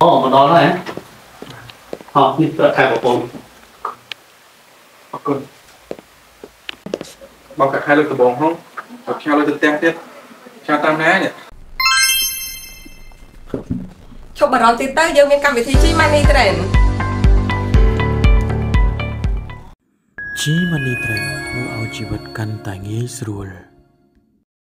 哦，我到了哎。好，你再开个风。好个。บางกะไข่เราจะบองห้องกับชาเราจะแตงเตี้ยชาตามน้าเนี่ยชมบารอนติเตอร์ยังมีการวิธีชี้มันนี่เทรนชี้มันนี่เทรนเมื่อเอาชีวิตกันแต่งยิ่งสรุล